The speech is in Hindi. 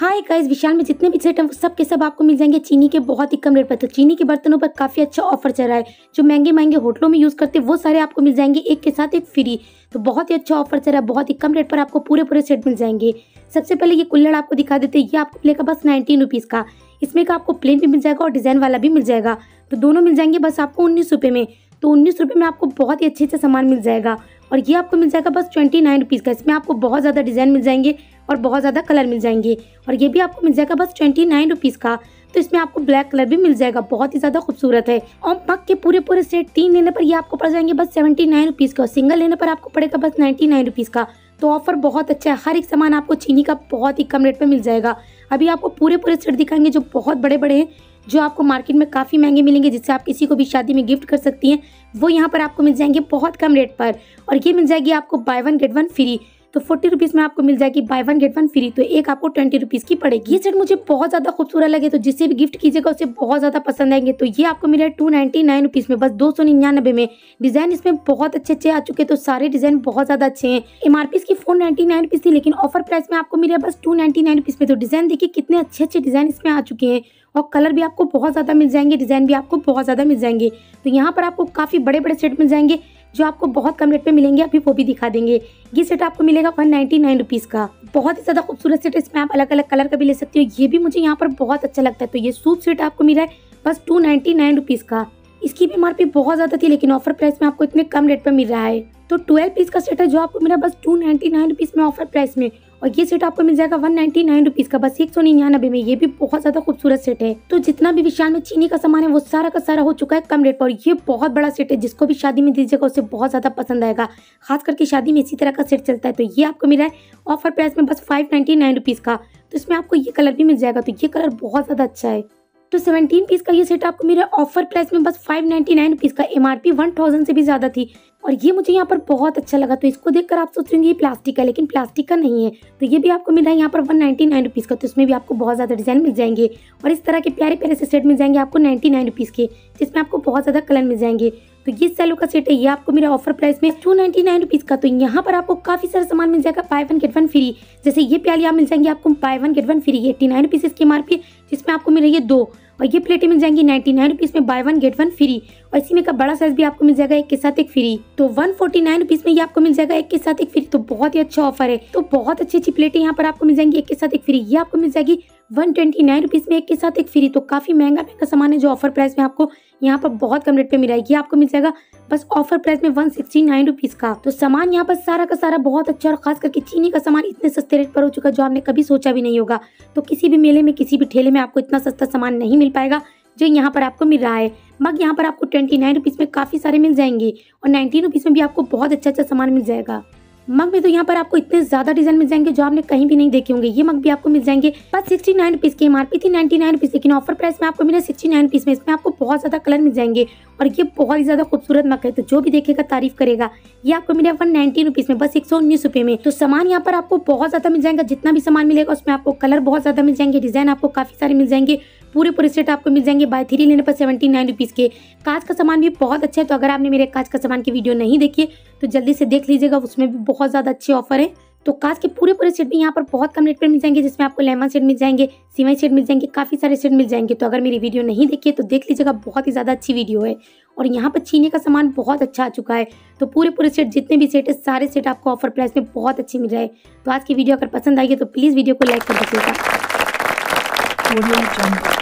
हाय गाइस, विशाल में जितने भी सेट हैं सब के सब आपको मिल जाएंगे चीनी के बहुत ही कम रेट पर। तो चीनी के बर्तनों पर काफ़ी अच्छा ऑफर चल रहा है। जो महंगे महंगे होटलों में यूज़ करते हैं वो सारे आपको मिल जाएंगे, एक के साथ एक फ्री। तो बहुत ही अच्छा ऑफर चल रहा है, बहुत ही कम रेट पर आपको पूरे पूरे सेट मिल जाएंगे। सबसे पहले ये कुल्हड़ आपको दिखा देते हैं, ये आपको मिलेगा बस 19 रुपीज़ का। इसमें का आपको प्लेन भी मिल जाएगा और डिज़ाइन वाला भी मिल जाएगा, तो दोनों मिल जाएंगे बस आपको 19 रुपये में। तो 19 रुपये में आपको बहुत ही अच्छे से सामान मिल जाएगा। और ये आपको मिल जाएगा बस 29 रुपीज़ का। इसमें आपको बहुत ज़्यादा डिज़ाइन मिल जाएंगे और बहुत ज़्यादा कलर मिल जाएंगे। और ये भी आपको मिल जाएगा बस 29 रुपीज़ का। तो इसमें आपको ब्लैक कलर भी मिल जाएगा, बहुत ही ज़्यादा खूबसूरत है। और मग के पूरे पूरे सेट 3 लेने पर ये आपको पड़ जाएंगे बस 79 रुपीज़ का। सिंगल लेने पर आपको पड़ेगा बस 99 रुपीज़ का। तो ऑफर बहुत अच्छा है, हर एक सामान आपको चीनी का बहुत ही कम रेट पर मिल जाएगा। अभी आपको पूरे पूरे सेट दिखाएंगे जो बहुत बड़े बड़े हैं, जो आपको मार्केट में काफ़ी महंगे मिलेंगे, जिससे आप किसी को भी शादी में गिफ्ट कर सकती हैं। वो यहाँ पर आपको मिल जाएंगे बहुत कम रेट पर। और ये मिल जाएगी आपको buy 1 get 1 फ्री। तो 40 रुपीज़ में आपको मिल जाएगी buy 1 get 1 फ्री। तो एक आपको 20 रुपीज़ की पड़ेगी। ये सेट मुझे बहुत ज़्यादा खूबसूरत लगे, तो जिसे भी गिफ्ट कीजिएगा उसे बहुत ज़्यादा पसंद आएंगे। तो ये आपको मिला है 299 रुपीज़ में, बस 299 में। डिज़ाइन इसमें बहुत अच्छे अच्छे आ चुके, तो सारे डिज़ाइन बहुत ज़्यादा अच्छे हैं। MRP इसकी 499 रुपीज़ थी, लेकिन ऑफर प्राइस में आपको मिला है बस 299 रुपीज़ में। तो डिज़ाइन देखिए कितने अच्छे अच्छे डिज़ाइन इसमें आ चुके हैं, और कलर भी आपको बहुत ज़्यादा मिल जाएंगे, डिज़ाइन भी आपको बहुत ज़्यादा मिल जाएंगे। तो यहाँ पर आपको काफ़ी बड़े बड़े सेट मिल जाएंगे जो आपको बहुत कम रेट पे मिलेंगे, अभी वो भी दिखा देंगे। ये सेट आपको मिलेगा 199 रुपीज़ का। बहुत ही ज़्यादा खूबसूरत सेट है, इसमें आप अलग अलग कलर का भी ले सकते हो। ये भी मुझे यहाँ पर बहुत अच्छा लगता है। तो ये सूट सेट आपको मिला है बस 299 रुपीज़ का। इसकी भी MRP बहुत ज़्यादा थी, लेकिन ऑफर प्राइस में आपको इतने कम रेट पर मिल रहा है। तो 12 पीस का सेट है जो आपको मिला बस 299 रुपीज़ में ऑफर प्राइस में। और ये सेट आपको मिल जाएगा 199 रुपीज़ का, बस 199 में। ये भी बहुत ज़्यादा खूबसूरत सेट है। तो जितना भी विशाल में चीनी का सामान है वो सारा का सारा हो चुका है कम रेट पर। ये बहुत बड़ा सेट है, जिसको भी शादी में दीजिएगा उसे बहुत ज़्यादा पसंद आएगा। खास करके शादी में इसी तरह का सेट चलता है। तो ये आपको मिला है ऑफर प्राइस में बस 599 रुपीज़ का। तो इसमें आपको ये कलर भी मिल जाएगा, तो ये कलर बहुत ज़्यादा अच्छा है। तो 17 पीस का ये सेट आपको मिला ऑफर प्राइस में बस 599 रुपीज़ का। MRP 1000 से भी ज़्यादा थी, और ये मुझे यहाँ पर बहुत अच्छा लगा। तो इसको देखकर आप सोच रहे ये प्लास्टिक है, लेकिन प्लास्टिक का नहीं है। तो ये भी आपको मिला है यहाँ पर 199 रुपीज़ का। तो इसमें भी आपको बहुत ज़्यादा डिज़ाइन मिल जाएंगे, और इस तरह के प्यारे प्यारे से सेट मिल जाएंगे आपको 99 रुपीज़ के, जिसमें आपको बहुत ज़्यादा कलर मिल जाएंगे। तो ये सैलो का सेट है, ये आपको मेरा ऑफर प्राइस में 299 रुपीज़ का। तो यहाँ पर आपको काफ़ी सारा सामान मिल जाएगा buy 1 get 1 फ्री। जैसे ये प्यालियाँ मिल जाएंगी आपको buy 1 get 1 फ्री, 89 रुपीज़ इसकी MRP, जिसमें आपको मिल रही है 2। और ये प्लेटें मिल जाएंगी 99 रुपीज़ में buy 1 get 1 फ्री। और इसी में का बड़ा साइज भी आपको मिल जाएगा, एक के साथ एक फ्री। तो 149 रुपीज़ में ये आपको मिल जाएगा, एक के साथ एक फ्री। तो बहुत ही अच्छा ऑफर है। तो बहुत अच्छी अच्छी प्लेटें यहाँ पर आपको मिल जाएंगी, एक के साथ एक फ्री। ये आपको मिल जाएगी 129 रुपीज़ में, एक के साथ एक फ्री। तो काफ़ी महंगा महंगा सामान है जो ऑफर प्राइस में आपको यहाँ पर बहुत कम रेट पे मिल जाएगी। आपको मिल जाएगा बस ऑफर प्राइस में 169 रुपीज़ का। तो सामान यहाँ पर सारा का सारा बहुत अच्छा, और खास करके चीनी का सामान इतने सस्ते रेट पर हो चुका है जो आपने कभी सोचा भी नहीं होगा। तो किसी भी मेले में, किसी भी ठेले में आपको इतना सस्ता सामान नहीं मिल पाएगा जो यहाँ पर आपको मिल रहा है। मग यहाँ पर आपको 29 रुपीज़ में काफ़ी सारे मिल जाएंगे, और 19 रुपीज़ में भी आपको बहुत अच्छा अच्छा सामान मिल जाएगा। मग में तो यहाँ पर आपको इतने ज़्यादा डिज़ाइन मिल जाएंगे जो आपने कहीं भी नहीं देखे होंगे। ये मग भी आपको मिल जाएंगे बस 69 रुपीज़ की। MRP थी 99 रुपीज़, लेकिन ऑफर प्राइस में आपको मिला 69 रुपीज़ में। इसमें आपको बहुत ज़्यादा कलर मिल जाएंगे, और ये बहुत ही ज़्यादा खूबसूरत मग है, तो जो भी देखेगा तारीफ करेगा। ये आपको मिला 119 रुपीज़ में, बस 119 रुपये में। तो सामान यहाँ पर आपको बहुत ज़्यादा मिल जाएगा, जितना भी सामान मिलेगा उसमें आपको कलर बहुत ज़्यादा मिल जाएंगे, डिज़ाइन आपको काफ़ी सारे मिल जाएंगे। पूरे पूरे सेट आपको मिल जाएंगे buy 3 लेने पर 79 रुपीज़ के। कांच का सामान भी बहुत अच्छा है, तो अगर आपने मेरे कांच का सामान की वीडियो नहीं देखी तो जल्दी से देख लीजिएगा, उसमें भी बहुत ज़्यादा अच्छे ऑफर है। तो कांच के पूरे पूरे सेट भी यहाँ पर बहुत कम रेट पर मिल जाएंगे, जिसमें आपको लेमन सेट मिल जाएंगे, सिवाई सेट मिल जाएंगे, काफ़ी सारे सेट मिल जाएंगे। तो अगर मेरी वीडियो नहीं देखी है तो देख लीजिएगा, बहुत ही ज़्यादा अच्छी वीडियो है। और यहाँ पर चीनी का सामान बहुत अच्छा आ चुका है। तो पूरे पूरे सेट जितने भी सेट है सारे सेट आपको ऑफर प्राइस में बहुत अच्छे मिल रहे हैं। तो आज की वीडियो अगर पसंद आई है तो प्लीज़ वीडियो को लाइक कर दीजिएगा।